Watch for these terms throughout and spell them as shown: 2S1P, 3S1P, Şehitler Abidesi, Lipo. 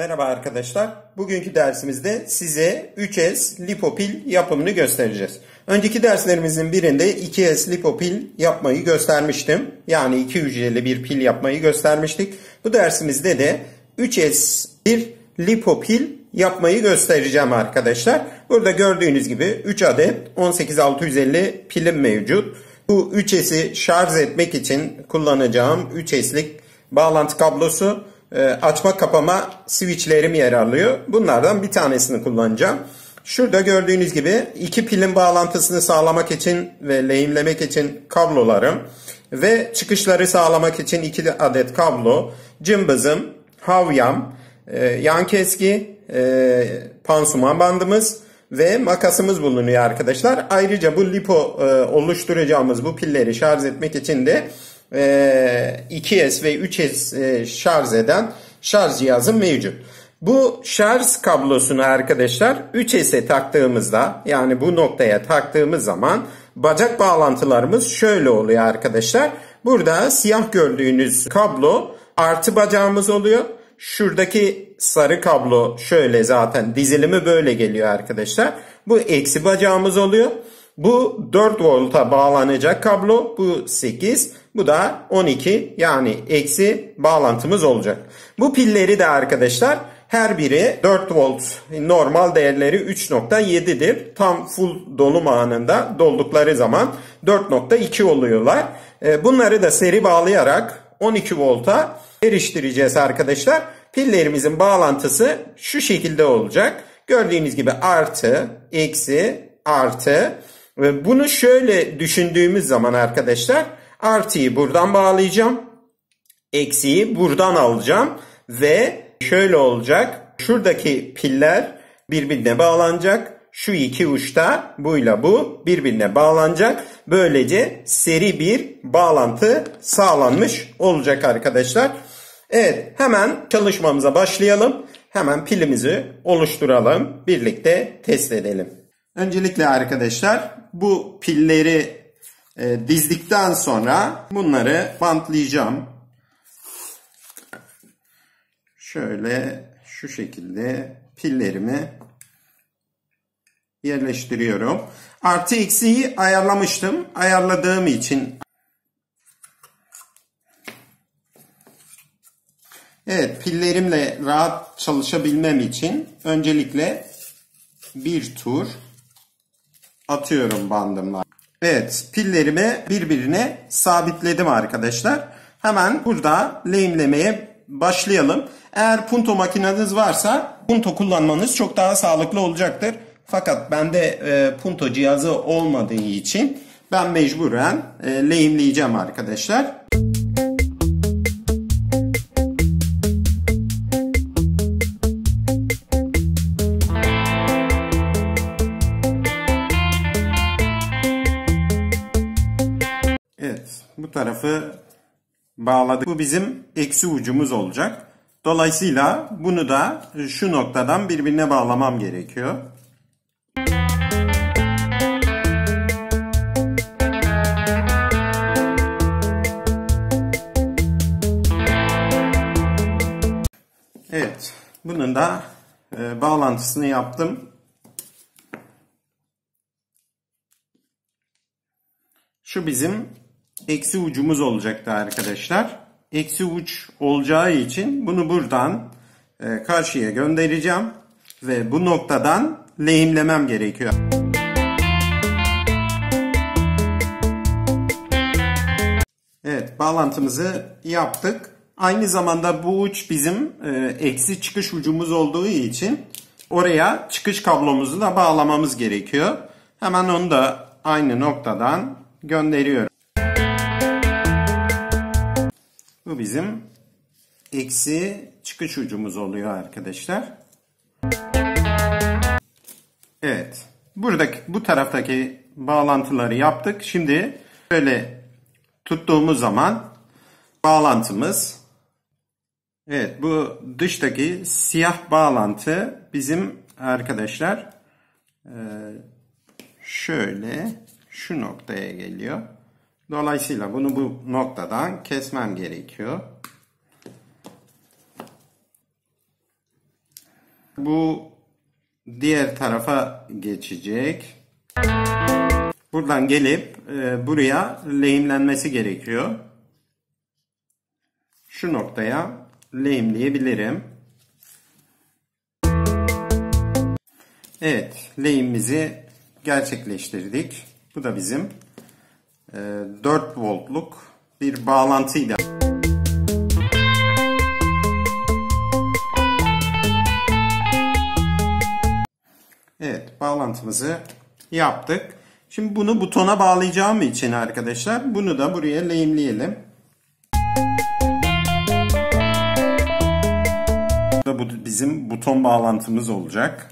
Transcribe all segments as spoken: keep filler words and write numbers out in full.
Merhaba arkadaşlar. Bugünkü dersimizde size üç S lipo pil yapımını göstereceğiz. Önceki derslerimizin birinde iki S lipo pil yapmayı göstermiştim. Yani iki hücreli bir pil yapmayı göstermiştik. Bu dersimizde de üç S bir lipo pil yapmayı göstereceğim arkadaşlar. Burada gördüğünüz gibi üç adet on sekiz altı yüz elli pilim mevcut. Bu üç S'i şarj etmek için kullanacağım üç S'lik bağlantı kablosu. Açma kapama switchlerim yer alıyor. Bunlardan bir tanesini kullanacağım. Şurada gördüğünüz gibi iki pilin bağlantısını sağlamak için ve lehimlemek için kablolarım ve çıkışları sağlamak için iki adet kablo, cımbızım, havyam, yan keski, pansuman bandımız ve makasımız bulunuyor arkadaşlar. Ayrıca bu lipo oluşturacağımız bu pilleri şarj etmek için de iki S ve üç S şarj eden şarj cihazım mevcut. Bu şarj kablosunu arkadaşlar üç S'e taktığımızda, yani bu noktaya taktığımız zaman bacak bağlantılarımız şöyle oluyor arkadaşlar. Burada siyah gördüğünüz kablo artı bacağımız oluyor. Şuradaki sarı kablo şöyle, zaten dizilimi böyle geliyor arkadaşlar. Bu eksi bacağımız oluyor. Bu dört volta bağlanacak kablo, bu sekiz, bu da on iki, yani eksi bağlantımız olacak. Bu pilleri de arkadaşlar her biri dört volt, normal değerleri üç nokta yedi'dir. Tam full dolum anında doldukları zaman dört nokta iki oluyorlar. Bunları da seri bağlayarak on iki volta eriştireceğiz arkadaşlar. Pillerimizin bağlantısı şu şekilde olacak. Gördüğünüz gibi artı, eksi, artı. Bunu şöyle düşündüğümüz zaman arkadaşlar, artıyı buradan bağlayacağım, eksiyi buradan alacağım ve şöyle olacak. Şuradaki piller birbirine bağlanacak. Şu iki uçta buyla bu birbirine bağlanacak. Böylece seri bir bağlantı sağlanmış olacak arkadaşlar. Evet, hemen çalışmamıza başlayalım. Hemen pilimizi oluşturalım. Birlikte test edelim. Öncelikle arkadaşlar bu pilleri e, dizdikten sonra bunları bantlayacağım. Şöyle şu şekilde pillerimi yerleştiriyorum. Artı eksiyi ayarlamıştım. Ayarladığım için. Evet, pillerimle rahat çalışabilmem için öncelikle bir tur atıyorum bandımla. Evet, pillerimi birbirine sabitledim arkadaşlar. Hemen burada lehimlemeye başlayalım. Eğer punto makineniz varsa punto kullanmanız çok daha sağlıklı olacaktır. Fakat bende e, punto cihazı olmadığı için ben mecburen e, lehimleyeceğim arkadaşlar. Bu tarafı bağladık. Bu bizim eksi ucumuz olacak. Dolayısıyla bunu da şu noktadan birbirine bağlamam gerekiyor. Evet, bunun da bağlantısını yaptım. Şu bizim eksi ucumuz olacaktı arkadaşlar. Eksi uç olacağı için bunu buradan e, karşıya göndereceğim ve bu noktadan lehimlemem gerekiyor. Evet, bağlantımızı yaptık. Aynı zamanda bu uç bizim e, eksi çıkış ucumuz olduğu için oraya çıkış kablomuzu da bağlamamız gerekiyor. Hemen onu da aynı noktadan gönderiyorum. Bu bizim eksi çıkış ucumuz oluyor arkadaşlar. Evet. Buradaki bu taraftaki bağlantıları yaptık. Şimdi böyle tuttuğumuz zaman bağlantımız, evet, bu dıştaki siyah bağlantı bizim arkadaşlar şöyle şu noktaya geliyor. Dolayısıyla bunu bu noktadan kesmem gerekiyor. Bu diğer tarafa geçecek. Buradan gelip e, buraya lehimlenmesi gerekiyor. Şu noktaya lehimleyebilirim. Evet, lehimimizi gerçekleştirdik. Bu da bizim e, dört voltluk bir bağlantıyla. Evet, bağlantımızı yaptık. Şimdi bunu butona bağlayacağım için arkadaşlar, bunu da buraya lehimleyelim. Bu bizim buton bağlantımız olacak.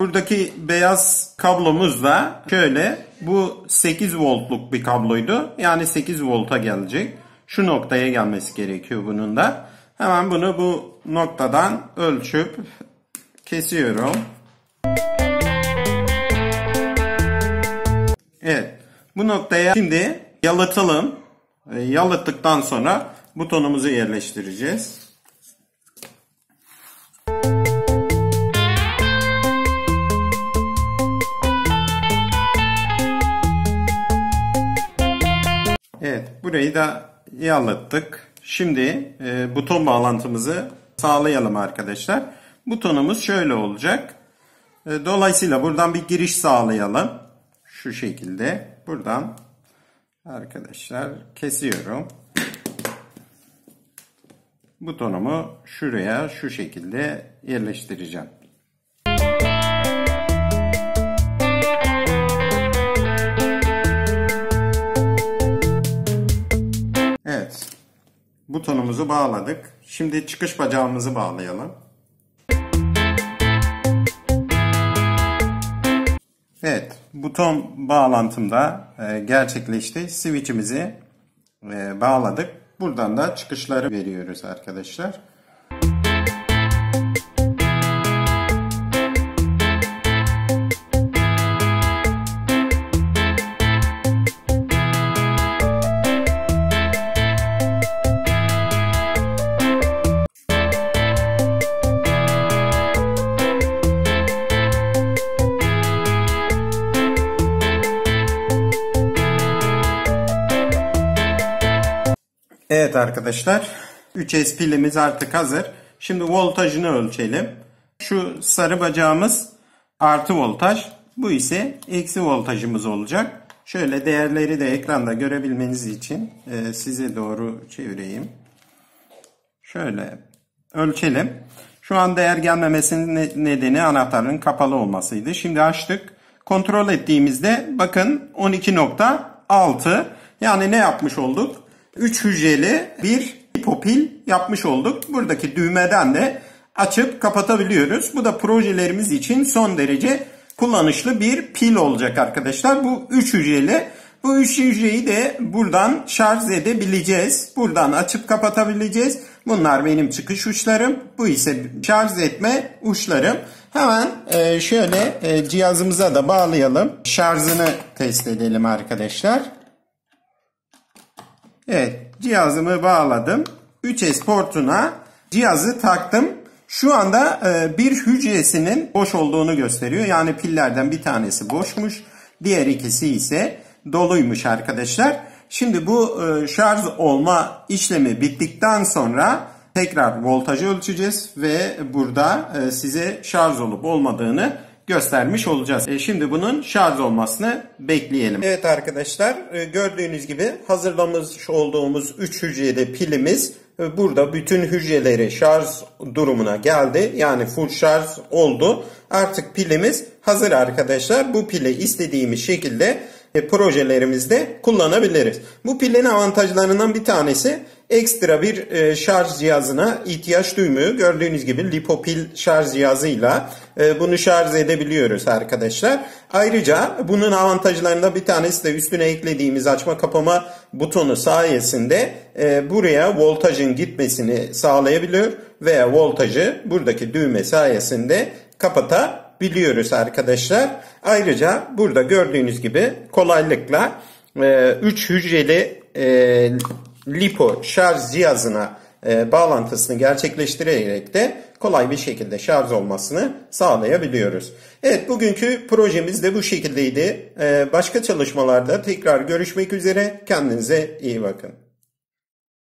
Buradaki beyaz kablomuz da şöyle, bu sekiz voltluk bir kabloydu. Yani sekiz volta gelecek. Şu noktaya gelmesi gerekiyor bunun da. Hemen bunu bu noktadan ölçüp kesiyorum. Evet, bu noktaya şimdi yalıtalım. Yalıttıktan sonra butonumuzu yerleştireceğiz. Evet, burayı da yalıttık. Şimdi e, buton bağlantımızı sağlayalım arkadaşlar. Butonumuz şöyle olacak. E, dolayısıyla buradan bir giriş sağlayalım. Şu şekilde buradan arkadaşlar kesiyorum. Butonumu şuraya şu şekilde yerleştireceğim. Evet, butonumuzu bağladık. Şimdi çıkış bacağımızı bağlayalım. Evet, buton bağlantım da gerçekleşti. Switch'imizi bağladık. Buradan da çıkışları veriyoruz arkadaşlar. Evet arkadaşlar, üç S pilimiz artık hazır. Şimdi voltajını ölçelim. Şu sarı bacağımız artı voltaj, bu ise eksi voltajımız olacak. Şöyle değerleri de ekranda görebilmeniz için size doğru çevireyim. Şöyle ölçelim. Şu an değer gelmemesinin nedeni anahtarın kapalı olmasıydı. Şimdi açtık. Kontrol ettiğimizde bakın on iki nokta altı. Yani ne yapmış olduk? üç hücreli bir lipo pil yapmış olduk. Buradaki düğmeden de açıp kapatabiliyoruz. Bu da projelerimiz için son derece kullanışlı bir pil olacak arkadaşlar. Bu üç hücreli. Bu üç hücreyi de buradan şarj edebileceğiz. Buradan açıp kapatabileceğiz. Bunlar benim çıkış uçlarım. Bu ise şarj etme uçlarım. Hemen şöyle cihazımıza da bağlayalım. Şarjını test edelim arkadaşlar. Evet, cihazımı bağladım. üç S portuna cihazı taktım. Şu anda bir hücresinin boş olduğunu gösteriyor. Yani pillerden bir tanesi boşmuş. Diğer ikisi ise doluymuş arkadaşlar. Şimdi bu şarj olma işlemi bittikten sonra tekrar voltajı ölçeceğiz. Ve burada size şarj olup olmadığını göstermiş olacağız. Şimdi bunun şarj olmasını bekleyelim. Evet arkadaşlar, gördüğünüz gibi hazırlamış olduğumuz üç hücreli pilimiz burada bütün hücreleri şarj durumuna geldi. Yani full şarj oldu. Artık pilimiz hazır arkadaşlar. Bu pili istediğimiz şekilde projelerimizde kullanabiliriz. Bu pilin avantajlarından bir tanesi ekstra bir şarj cihazına ihtiyaç duymuyor. Gördüğünüz gibi lipo pil şarj cihazıyla bunu şarj edebiliyoruz arkadaşlar. Ayrıca bunun avantajlarından bir tanesi de üstüne eklediğimiz açma kapama butonu sayesinde buraya voltajın gitmesini sağlayabiliyor veya voltajı buradaki düğme sayesinde kapatabiliyoruz. Biliyoruz arkadaşlar. Ayrıca burada gördüğünüz gibi kolaylıkla üç hücreli lipo şarj cihazına e, bağlantısını gerçekleştirerek de kolay bir şekilde şarj olmasını sağlayabiliyoruz. Evet, bugünkü projemiz de bu şekildeydi. E, başka çalışmalarda tekrar görüşmek üzere. Kendinize iyi bakın.